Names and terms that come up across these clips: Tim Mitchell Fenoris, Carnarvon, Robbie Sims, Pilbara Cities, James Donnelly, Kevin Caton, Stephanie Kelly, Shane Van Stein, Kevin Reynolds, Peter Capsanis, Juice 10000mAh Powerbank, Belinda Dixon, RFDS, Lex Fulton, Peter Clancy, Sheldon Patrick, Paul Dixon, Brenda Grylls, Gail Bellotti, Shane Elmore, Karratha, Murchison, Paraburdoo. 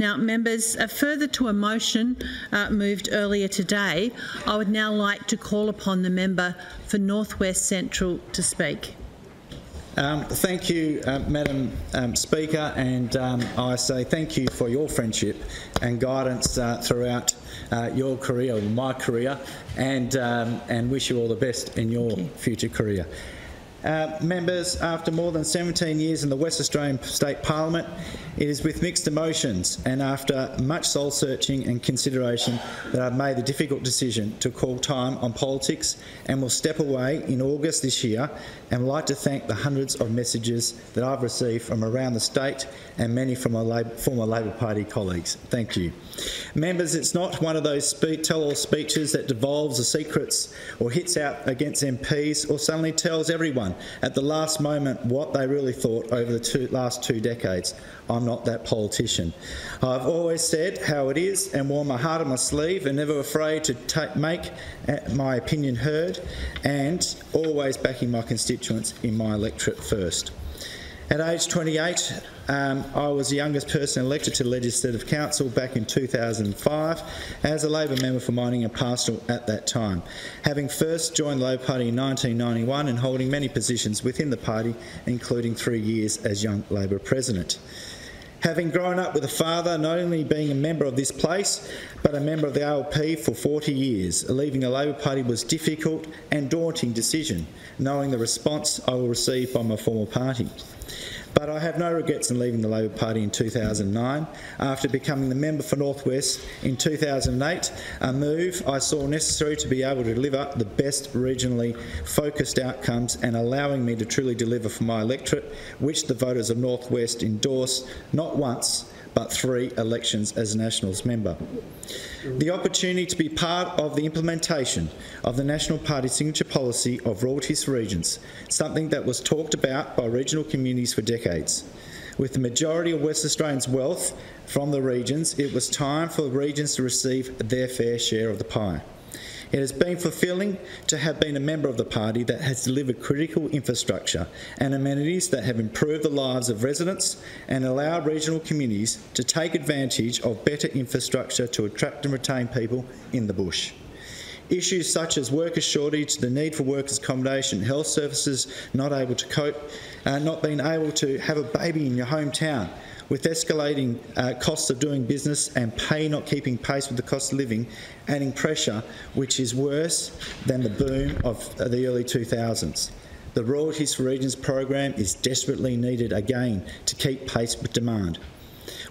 Now, members, further to a motion moved earlier today, I would now like to call upon the member for North West Central to speak. Thank you, Madam Speaker, and I say thank you for your friendship and guidance throughout your career, or my career, and wish you all the best in your future career. Members, after more than 17 years in the West Australian State Parliament, it is with mixed emotions and after much soul-searching and consideration that I've made the difficult decision to call time on politics and will step away in August this year, and would like to thank the hundreds of messages that I've received from around the state and many from my former Labor Party colleagues. Thank you. Members, it's not one of those tell-all speeches that devolves the secrets or hits out against MPs or suddenly tells everyone at the last moment what they really thought over the last two decades. I'm not that politician. I've always said how it is and worn my heart on my sleeve and never afraid to make my opinion heard, and always backing my constituents in my electorate first. At age 28, I was the youngest person elected to Legislative Council back in 2005 as a Labor member for Mining and Pastoral at that time, having first joined the Labor Party in 1991 and holding many positions within the party, including 3 years as Young Labor President. Having grown up with a father not only being a member of this place, but a member of the ALP for 40 years, leaving the Labor Party was a difficult and daunting decision, knowing the response I will receive from my former party. But I have no regrets in leaving the Labor Party in 2009. After becoming the member for North West in 2008, a move I saw necessary to be able to deliver the best regionally focused outcomes and allowing me to truly deliver for my electorate, which the voters of North West endorsed not once, but 3 elections as a Nationals member. The opportunity to be part of the implementation of the National Party signature policy of royalties for regions, something that was talked about by regional communities for decades. With the majority of West Australians' wealth from the regions, it was time for the regions to receive their fair share of the pie. It has been fulfilling to have been a member of the party that has delivered critical infrastructure and amenities that have improved the lives of residents and allowed regional communities to take advantage of better infrastructure to attract and retain people in the bush. Issues such as worker shortage, the need for workers' accommodation, health services not able to cope, not being able to have a baby in your hometown, with escalating costs of doing business and pay not keeping pace with the cost of living, adding pressure which is worse than the boom of the early 2000s. The Royalties for Regions program is desperately needed again to keep pace with demand.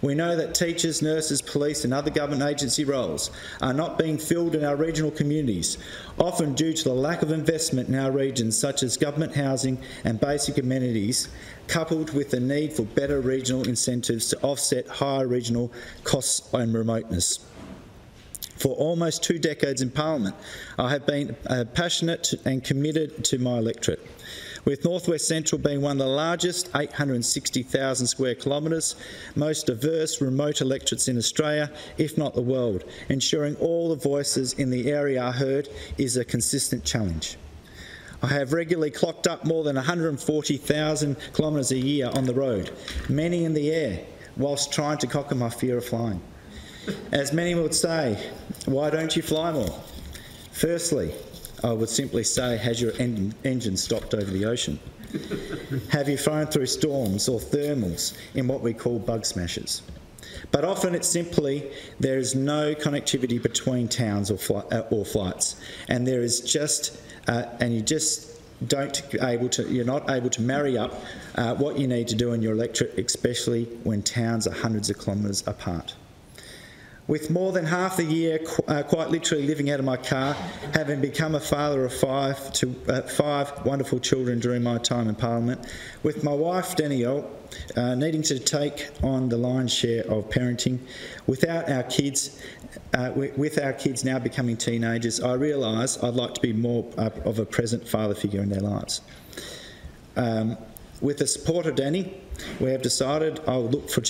We know that teachers, nurses, police and other government agency roles are not being filled in our regional communities, often due to the lack of investment in our regions, such as government housing and basic amenities, coupled with the need for better regional incentives to offset higher regional costs and remoteness. For almost 2 decades in Parliament, I have been passionate and committed to my electorate. With North West Central being one of the largest, 860,000 square kilometres, most diverse remote electorates in Australia, if not the world, ensuring all the voices in the area are heard is a consistent challenge. I have regularly clocked up more than 140,000 kilometres a year on the road, many in the air, whilst trying to conquer my fear of flying. As many would say, why don't you fly more? Firstly, I would simply say, has your engine stopped over the ocean? Have you flown through storms or thermals in what we call bug smashes? But often it's simply there is no connectivity between towns or flights, and there is just and you just you're not able to marry up what you need to do in your electorate, especially when towns are hundreds of kilometres apart. With more than half the year quite literally living out of my car, having become a father of 5 wonderful children during my time in Parliament, with my wife Danielle needing to take on the lion's share of parenting, with our kids now becoming teenagers, I realise I'd like to be more of a present father figure in their lives. With the support of Danny, we have decided I will look for a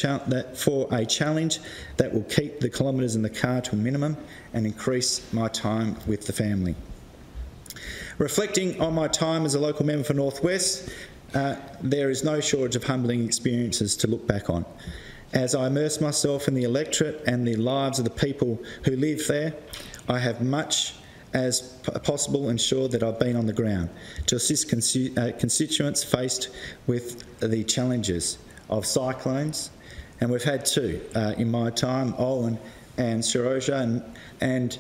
challenge that will keep the kilometres in the car to a minimum and increase my time with the family. Reflecting on my time as a local member for North West, there is no shortage of humbling experiences to look back on. As I immerse myself in the electorate and the lives of the people who live there, I have much as possible ensured that I've been on the ground to assist constituents faced with the challenges of cyclones, and we've had two in my time, Olin and Saroja, and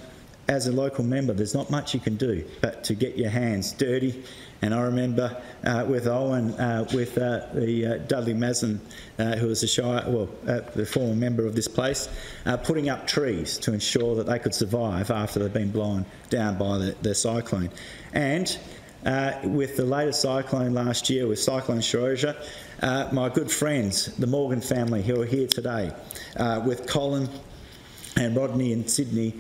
as a local member, there's not much you can do but to get your hands dirty. And I remember with Owen, with Dudley Maslin, who was a the former member of this place, putting up trees to ensure that they could survive after they'd been blown down by the cyclone. And with the latest cyclone last year, with Cyclone Saroja, my good friends, the Morgan family, who are here today, with Colin and Rodney in Sydney,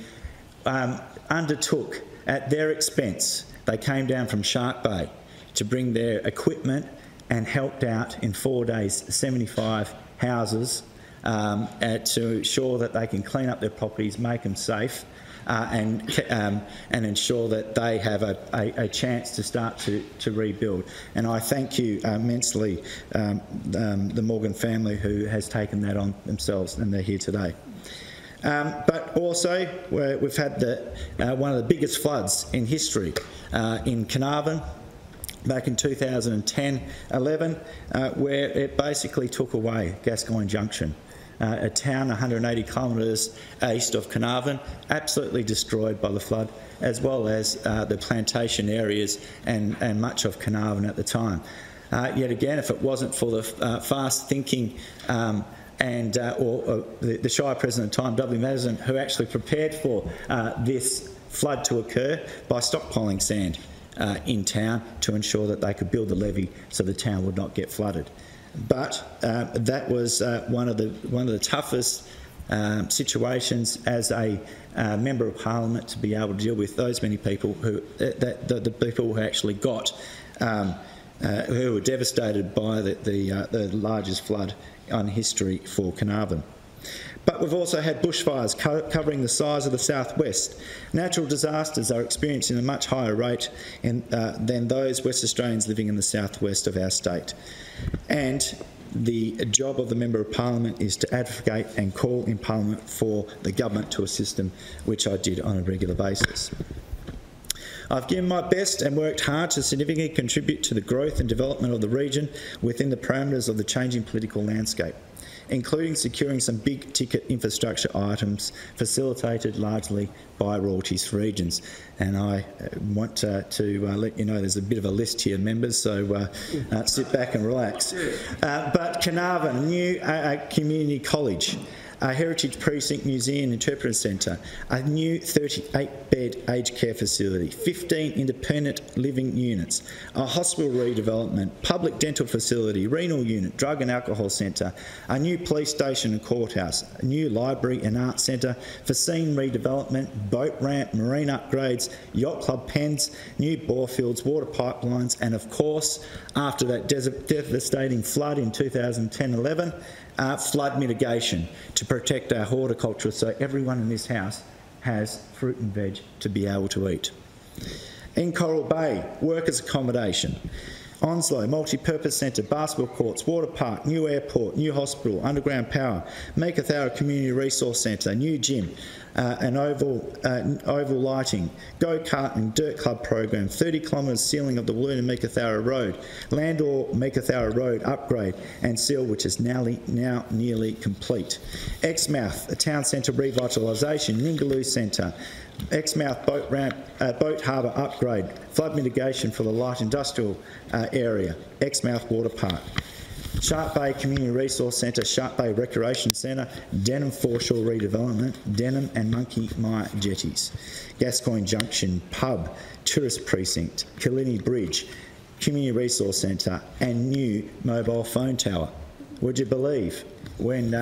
undertook at their expense. They came down from Shark Bay to bring their equipment and helped out in 4 days, 75 houses, to ensure that they can clean up their properties, make them safe, and ensure that they have a chance to start to rebuild. And I thank you immensely, the Morgan family, who has taken that on themselves, and they're here today. But also, we've had one of the biggest floods in history in Carnarvon back in 2010-11, where it basically took away Gascoyne Junction, a town 180 kilometres east of Carnarvon, absolutely destroyed by the flood, as well as the plantation areas and much of Carnarvon at the time. Yet again, if it wasn't for the fast-thinking or the Shire President at the time, W. Madison, who actually prepared for this flood to occur by stockpiling sand in town to ensure that they could build the levee so the town would not get flooded. But that was one of the toughest situations as a Member of Parliament to be able to deal with those many people who the people who actually got who were devastated by the largest flood on history for Carnarvon. But we've also had bushfires covering the size of the southwest. Natural disasters are experienced in a much higher rate than those West Australians living in the southwest of our state. And the job of the Member of Parliament is to advocate and call in Parliament for the government to assist them, which I did on a regular basis. I've given my best and worked hard to significantly contribute to the growth and development of the region within the parameters of the changing political landscape, including securing some big-ticket infrastructure items facilitated largely by royalties-free regions. And I want to let you know there's a bit of a list here, members, so sit back and relax. But Carnarvon, a new community college, a heritage precinct, museum, interpretive centre, a new 38-bed aged care facility, 15 independent living units, a hospital redevelopment, public dental facility, renal unit, drug and alcohol centre, a new police station and courthouse, a new library and arts centre, Fascine redevelopment, boat ramp, marine upgrades, yacht club pens, new borefields, water pipelines, and of course, after that devastating flood in 2010-11, flood mitigation to protect our horticulture so everyone in this house has fruit and veg to be able to eat. In Coral Bay, workers' accommodation. Onslow, multi-purpose centre, basketball courts, water park, new airport, new hospital, underground power, Meekatharra Community Resource Centre, new gym, an oval lighting, go-kart and dirt club program, 30 kilometres sealing of the Walloon and Meekatharra Road, Landor Meekatharra Road upgrade and seal, which is now nearly complete. Exmouth, a town centre revitalisation, Ningaloo Centre, Exmouth boat ramp, boat harbour upgrade, flood mitigation for the light industrial area, Exmouth Water Park, Shark Bay Community Resource Centre, Shark Bay Recreation Centre, Denham Foreshore Redevelopment, Denham and Monkey Mire Jetties, Gascoyne Junction Pub, Tourist Precinct, Killiney Bridge, Community Resource Centre and new mobile phone tower. Would you believe when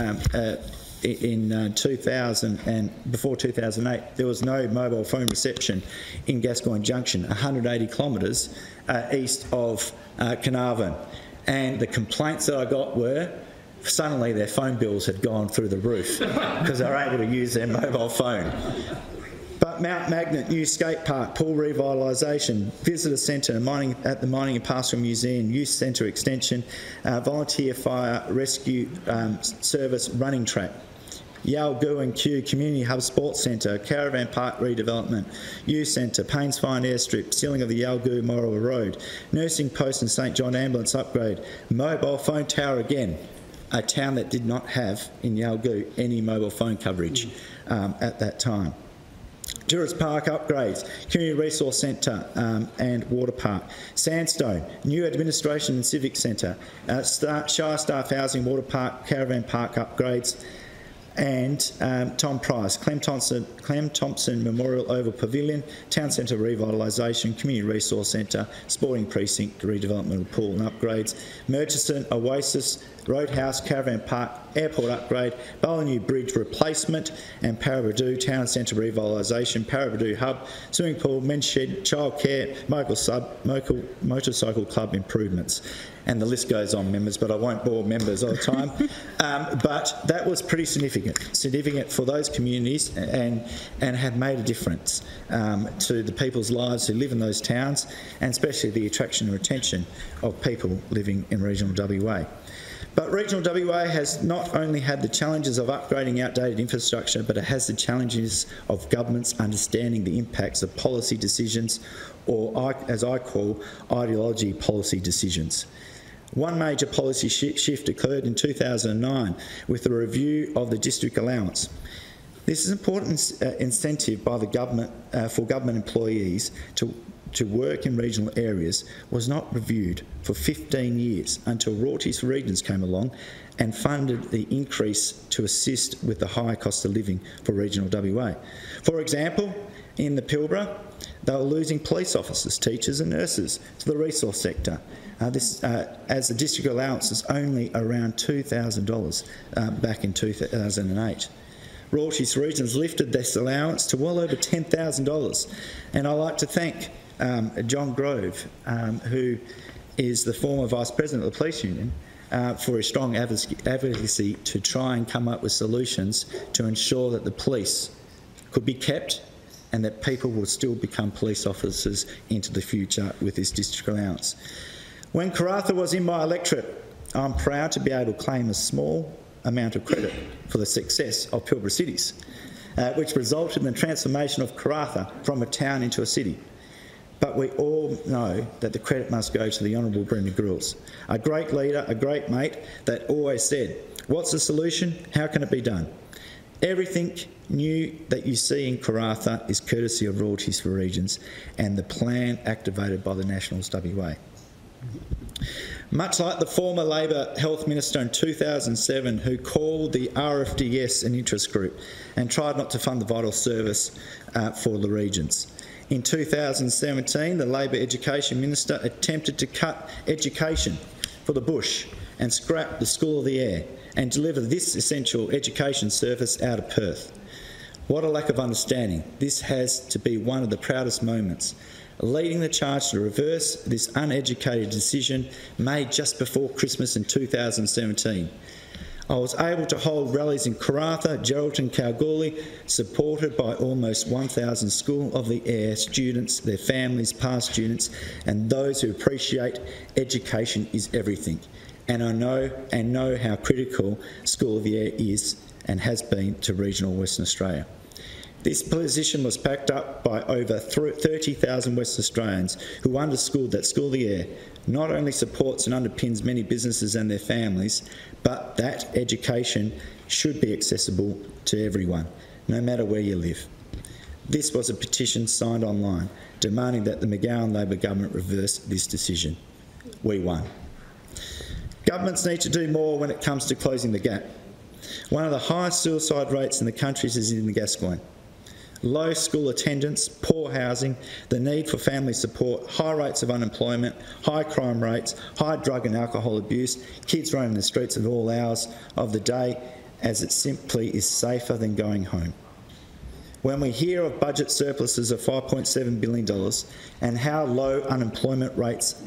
in 2000 and before 2008, there was no mobile phone reception in Gascoyne Junction, 180 kilometres east of Carnarvon. And the complaints that I got were suddenly their phone bills had gone through the roof because they were able to use their mobile phone. But Mount Magnet, new skate park, pool revitalisation, visitor centre, mining at the Mining and Pastoral Museum, youth centre extension, volunteer fire rescue service running track. Yale Goo and Q Community Hub Sports Centre, Caravan Park redevelopment, Youth Centre, Payne's Fine Airstrip, ceiling of the Yale Goo Morrowa Road, nursing post and St John ambulance upgrade, mobile phone tower again, a town that did not have in Yale Goo any mobile phone coverage at that time. Tourist Park upgrades, Community Resource Centre and Water Park. Sandstone, new administration and civic centre, Shire Staff Housing, Water Park, Caravan Park upgrades, and Tom Price, Clem Thompson Memorial Oval Pavilion, Town Centre Revitalisation, Community Resource Centre, Sporting Precinct, Redevelopment Pool and Upgrades, Murchison, Oasis, Roadhouse, Caravan Park, Airport Upgrade, Bolañu Bridge Replacement, and Paraburdoo, Town Centre Revitalisation, Paraburdoo Hub, Swimming Pool, Men's Shed, Childcare, Local Motorcycle Club Improvements. And the list goes on, members, but I won't bore members all the time. But that was pretty significant for those communities and have made a difference to the people's lives who live in those towns, and especially the attraction and retention of people living in regional WA. But regional WA has not only had the challenges of upgrading outdated infrastructure, but it has the challenges of governments understanding the impacts of policy decisions, or as I call, ideology policy decisions. One major policy shift occurred in 2009 with the review of the district allowance. This is an important incentive by the government for government employees to work in regional areas was not reviewed for 15 years until Royalties for Regions came along and funded the increase to assist with the higher cost of living for regional WA. For example, in the Pilbara, they were losing police officers, teachers and nurses to the resource sector, as the district allowance is only around $2,000 back in 2008. Royalties for Regions lifted this allowance to well over $10,000, and I'd like to thank John Grove, who is the former Vice President of the Police Union, for his strong advocacy to try and come up with solutions to ensure that the police could be kept and that people will still become police officers into the future with this district allowance. When Karratha was in my electorate, I'm proud to be able to claim a small amount of credit for the success of Pilbara Cities, which resulted in the transformation of Karratha from a town into a city. But we all know that the credit must go to the Honourable Brenda Grylls, a great leader, a great mate, that always said, what's the solution? How can it be done? Everything new that you see in Karratha is courtesy of Royalties for Regions and the plan activated by the Nationals WA. Much like the former Labor Health Minister in 2007, who called the RFDS an interest group and tried not to fund the vital service for the regions. In 2017, the Labor Education Minister attempted to cut education for the bush and scrap the School of the Air and deliver this essential education service out of Perth. What a lack of understanding. This has to be one of the proudest moments. Leading the charge to reverse this uneducated decision made just before Christmas in 2017. I was able to hold rallies in Karratha, Geraldton, Kalgoorlie, supported by almost 1,000 School of the Air students, their families, past students, and those who appreciate education is everything. And I know how critical School of the Air is and has been to regional Western Australia. This position was backed up by over 30,000 West Australians who underscored that School of the Air not only supports and underpins many businesses and their families, but that education should be accessible to everyone, no matter where you live. This was a petition signed online demanding that the McGowan Labor government reverse this decision. We won. Governments need to do more when it comes to closing the gap. One of the highest suicide rates in the country is in the Gascoyne. Low school attendance, poor housing, the need for family support, high rates of unemployment, high crime rates, high drug and alcohol abuse, kids roaming the streets at all hours of the day, as it simply is safer than going home. When we hear of budget surpluses of $5.7 billion and how low unemployment rates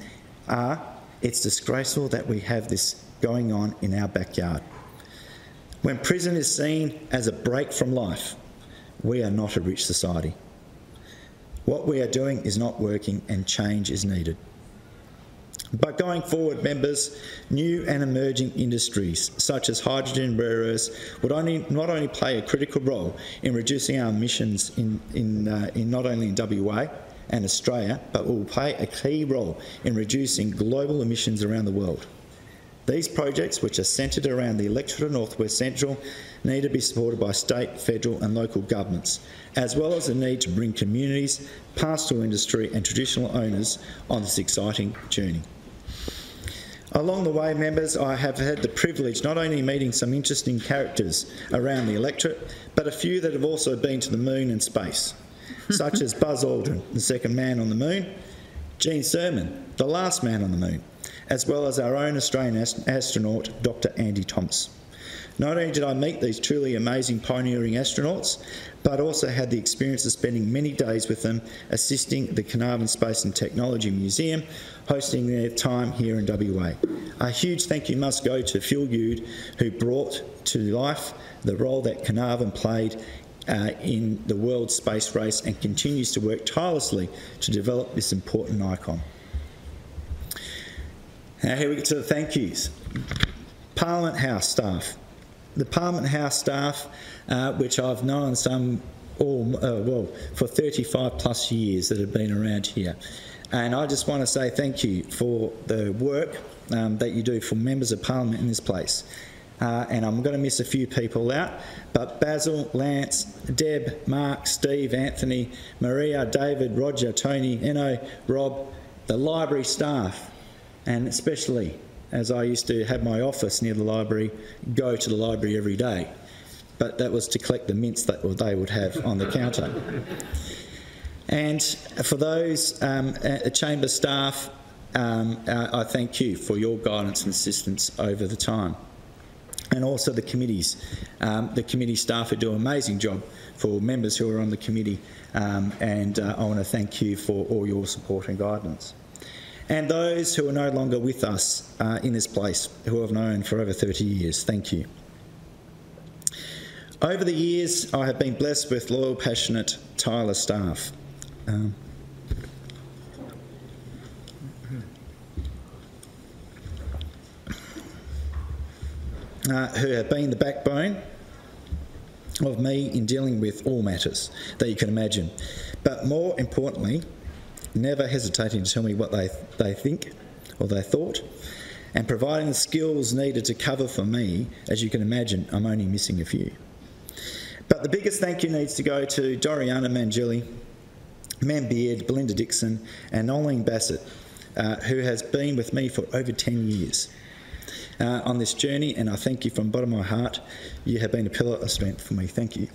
are, it's disgraceful that we have this going on in our backyard. When prison is seen as a break from life, we are not a rich society. What we are doing is not working and change is needed. But going forward, members, new and emerging industries such as hydrogen rare earths would not only play a critical role in reducing our emissions not only in WA and Australia, but will play a key role in reducing global emissions around the world. These projects, which are centred around the electorate of North West Central, need to be supported by state, federal and local governments, as well as the need to bring communities, pastoral industry and traditional owners on this exciting journey. Along the way, members, I have had the privilege not only meeting some interesting characters around the electorate, but a few that have also been to the moon and space, such as Buzz Aldrin, the second man on the moon, Gene Sermon, the last man on the moon, as well as our own Australian astronaut, Dr. Andy Thomas. Not only did I meet these truly amazing pioneering astronauts, but also had the experience of spending many days with them, assisting the Carnarvon Space and Technology Museum, hosting their time here in WA. A huge thank you must go to Phil Youde, who brought to life the role that Carnarvon played in the world space race and continues to work tirelessly to develop this important icon. Now here we get to the thank yous. Parliament House staff. The Parliament House staff, which I've known for 35 plus years that have been around here. And I just want to say thank you for the work that you do for members of Parliament in this place. And I'm going to miss a few people out, but Basil, Lance, Deb, Mark, Steve, Anthony, Maria, David, Roger, Tony, Eno, Rob, the library staff, and especially as I used to have my office near the library, go to the library every day, but that was to collect the mints that they would have on the counter. And for those chamber staff, I thank you for your guidance and assistance over the time. And also the committees, the committee staff who do an amazing job for members who are on the committee, and I want to thank you for all your support and guidance. And those who are no longer with us in this place, who I've known for over 30 years, thank you. Over the years, I have been blessed with loyal, passionate, tireless staff. Who have been the backbone of me in dealing with all matters that you can imagine. But more importantly, never hesitating to tell me what they think or they thought, and providing the skills needed to cover for me. As you can imagine, I'm only missing a few. But the biggest thank you needs to go to Doriana Manjilli, Man Beard, Belinda Dixon and Nolene Bassett, who has been with me for over 10 years. On this journey, and I thank you from the bottom of my heart. You have been a pillar of strength for me. Thank you.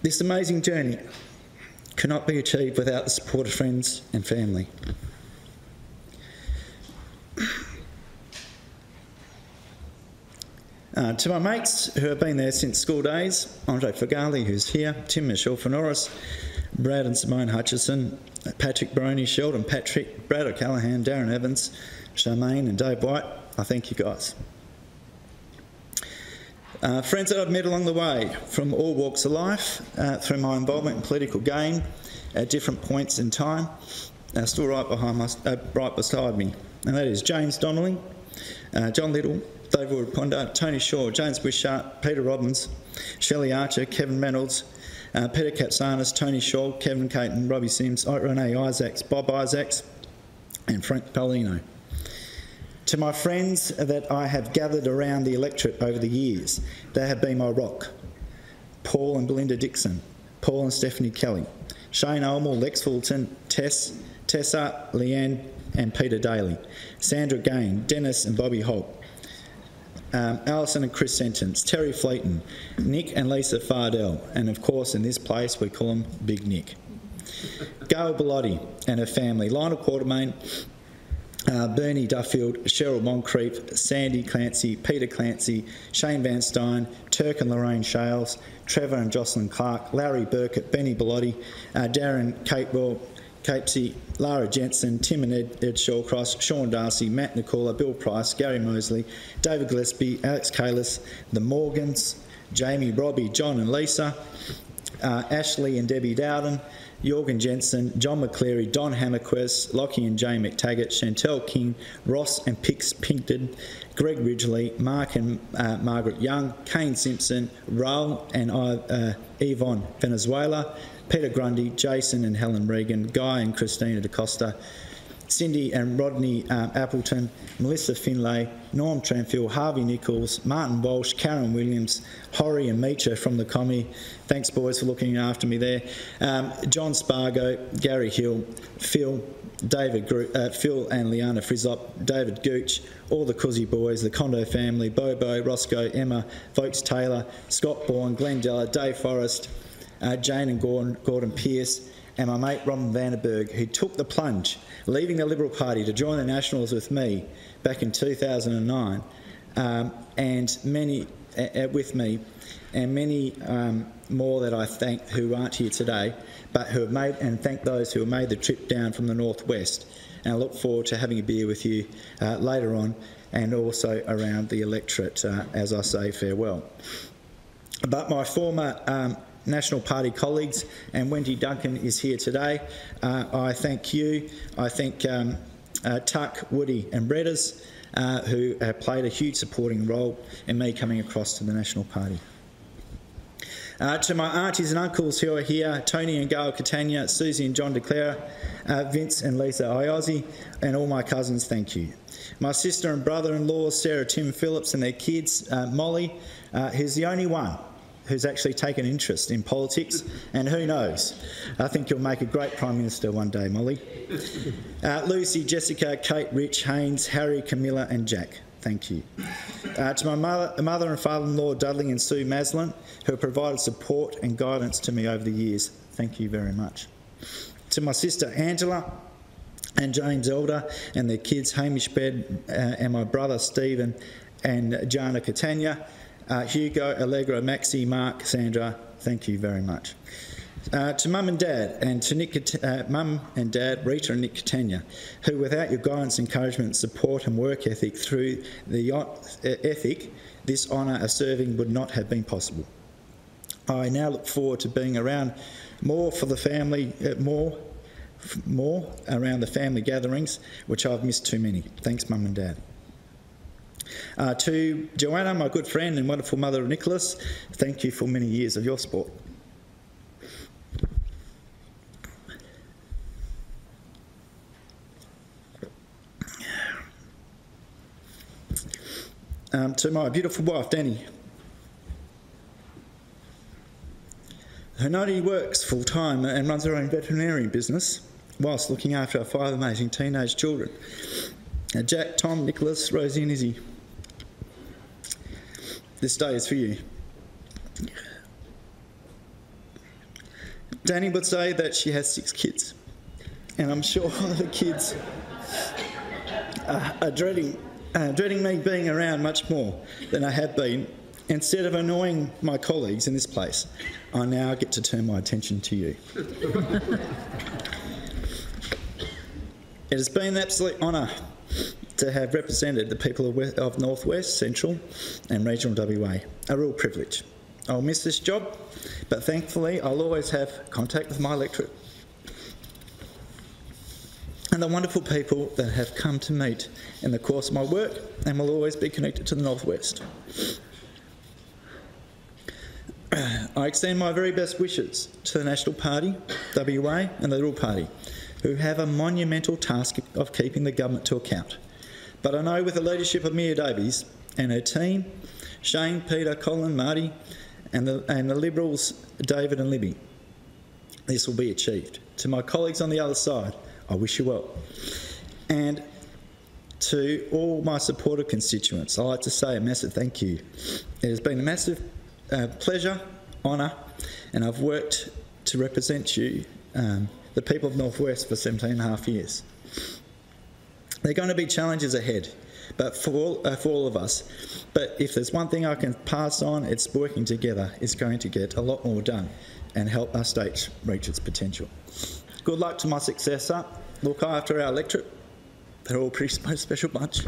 This amazing journey cannot be achieved without the support of friends and family. To my mates who have been there since school days, Andre Foghali, who's here, Tim Mitchell Fenoris, Brad and Simone Hutchison, Patrick Baroney, Sheldon Patrick, Brad O'Callaghan, Darren Evans, Charmaine and Dave White, I thank you guys. Friends that I've met along the way from all walks of life, through my involvement in political game at different points in time, are still right beside me, and that is James Donnelly, John Little, David Ruponda, Tony Shaw, James Wishart, Peter Robbins, Shelley Archer, Kevin Reynolds, Peter Capsanis, Tony Shaw, Kevin Caton, Robbie Sims, Renee Isaacs, Bob Isaacs and Frank Paulino. To my friends that I have gathered around the electorate over the years, they have been my rock. Paul and Belinda Dixon, Paul and Stephanie Kelly, Shane Elmore, Lex Fulton, Tessa, Leanne and Peter Daly, Sandra Gain, Dennis and Bobby Holt, Alison and Chris Sentence, Terry Fleeton, Nick and Lisa Fardell, and of course in this place we call him Big Nick. Gail Bellotti and her family, Lionel Quartermain, Bernie Duffield, Cheryl Moncrief, Sandy Clancy, Peter Clancy, Shane Van Stein, Turk and Lorraine Shales, Trevor and Jocelyn Clark, Larry Burkett, Benny Bellotti, Darren Catewell, Capsey, Lara Jensen, Tim and Ed Shawcross, Sean Darcy, Matt Nicola, Bill Price, Gary Mosley, David Gillespie, Alex Kalis, the Morgans, Jamie, Robbie, John and Lisa, Ashley and Debbie Dowden, Jorgen Jensen, John McCleary, Don Hammerquist, Lockie and Jane McTaggart, Chantel King, Ross and Pix Pinkton, Greg Ridgely, Mark and Margaret Young, Kane Simpson, Raul and Yvonne Venezuela, Peter Grundy, Jason and Helen Regan, Guy and Christina DaCosta, Cindy and Rodney Appleton, Melissa Finlay, Norm Tranfill, Harvey Nichols, Martin Walsh, Karen Williams, Horry and Meacher from the Commie. Thanks, boys, for looking after me there. John Spargo, Gary Hill, Phil, Phil and Leanna Frizop, David Gooch, all the Cousy boys, the Condo family, Bobo, Roscoe, Emma, Folks Taylor, Scott Bourne, Glenn Della, Dave Forrest, Jane and Gordon Pearce, and my mate Robin Vandenberg, who took the plunge, leaving the Liberal Party to join the Nationals with me back in 2009, and many with me, and many more that I thank who aren't here today, but who have made, and thank those who have made the trip down from the northwest. And I look forward to having a beer with you later on, and also around the electorate as I say farewell. But my former National Party colleagues, and Wendy Duncan is here today. I thank you. I thank Tuck, Woody and Bredders, who have played a huge supporting role in me coming across to the National Party. To my aunties and uncles who are here, Tony and Gail Catania, Susie and John DeClara, Vince and Lisa Iozzi, and all my cousins, thank you. My sister and brother-in-law, Sarah Tim Phillips, and their kids, Molly, who's the only one who's actually taken interest in politics, and who knows, I think you'll make a great Prime Minister one day, Molly. Lucy, Jessica, Kate, Rich, Haynes, Harry, Camilla and Jack, thank you. To my mother and father-in-law, Dudley and Sue Maslin, who have provided support and guidance to me over the years, thank you very much. To my sister Angela and James Elder and their kids, Hamish Bed, and my brother Stephen and Jana Catania, Hugo, Allegra, Maxi, Mark, Sandra, thank you very much. To Mum and Dad, and to Nick, Mum and Dad, Rita and Nick Catania, who without your guidance, encouragement, support and work ethic through the ethic, this honour of serving would not have been possible. I now look forward to being around more for the family, more around the family gatherings, which I've missed too many. Thanks, Mum and Dad. To Joanna, my good friend and wonderful mother of Nicholas, thank you for many years of your support. To my beautiful wife, Danny, who not only works full-time and runs her own veterinary business whilst looking after our 5 amazing teenage children, Jack, Tom, Nicholas, Rosie and Izzy. This day is for you. Danny would say that she has 6 kids, and I'm sure the kids are dreading me being around much more than I have been. Instead of annoying my colleagues in this place, I now get to turn my attention to you. It has been an absolute honour to have represented the people of North West, Central and Regional WA. A real privilege. I'll miss this job, but thankfully I'll always have contact with my electorate and the wonderful people that I have come to meet in the course of my work, and will always be connected to the North West. I extend my very best wishes to the National Party, WA and the Liberal Party, who have a monumental task of keeping the government to account. But I know with the leadership of Mia Davies and her team, Shane, Peter, Colin, Marty, and the Liberals, David and Libby, this will be achieved. To my colleagues on the other side, I wish you well. And to all my supportive constituents, I'd like to say a massive thank you. It has been a massive pleasure, honour, and I've worked to represent you, the people of North West, for 17.5 years. There are going to be challenges ahead, but for all of us. But if there's one thing I can pass on, it's working together. It's going to get a lot more done and help our state reach its potential. Good luck to my successor. Look after our electorate. They're all pretty special bunch.